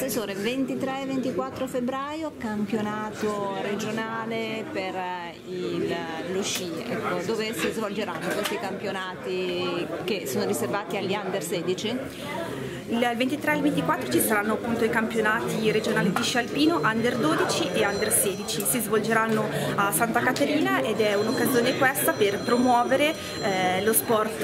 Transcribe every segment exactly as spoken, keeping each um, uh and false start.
Assessore, ventitré e ventiquattro febbraio, campionato regionale per il, lo sci, ecco, dove si svolgeranno questi campionati che sono riservati agli under sedici? Il ventitré e il ventiquattro ci saranno appunto i campionati regionali di sci alpino under dodici e under sedici, si svolgeranno a Santa Caterina ed è un'occasione questa per promuovere eh, lo sport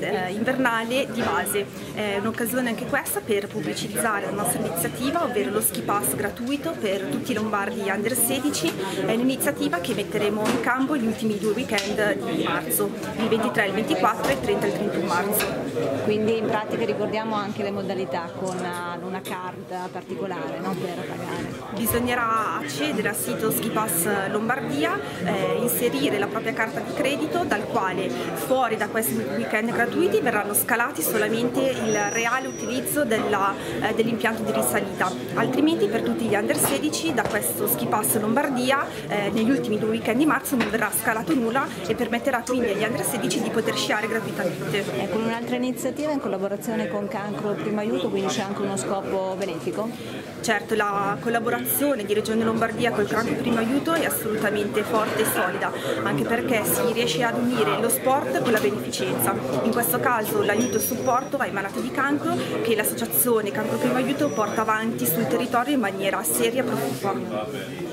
eh, invernale di base, è un'occasione anche questa per pubblicizzare la nostra iniziativa, ovvero lo Skipass gratuito per tutti i lombardi under sedici, è un'iniziativa che metteremo in campo gli ultimi due weekend di marzo, il ventitré e il ventiquattro e il trenta e il trentuno marzo. Quindi in pratica ricordiamo anche le modalità con una card particolare, no? Per pagare. Bisognerà accedere al sito Skipass Lombardia, eh, inserire la propria carta di credito dal quale fuori da questi weekend gratuiti verranno scalati solamente il reale utilizzo dell'impianto eh, dell di risalita, altrimenti per tutti gli under sedici da questo Skipass Lombardia eh, negli ultimi due weekend di marzo non verrà scalato nulla e permetterà quindi agli under sedici di poter sciare gratuitamente. E con un'altra iniziativa in collaborazione con Cancro Primo Aiuto, quindi c'è anche uno scopo benefico? Certo, la collaborazione di Regione Lombardia col Cancro Primo Aiuto è assolutamente forte e solida, anche perché si riesce ad unire lo sport con la beneficenza. In questo caso l'aiuto e il supporto va ai malati di cancro che l'associazione Cancro Primo Aiuto porta avanti sul territorio in maniera seria e proficua.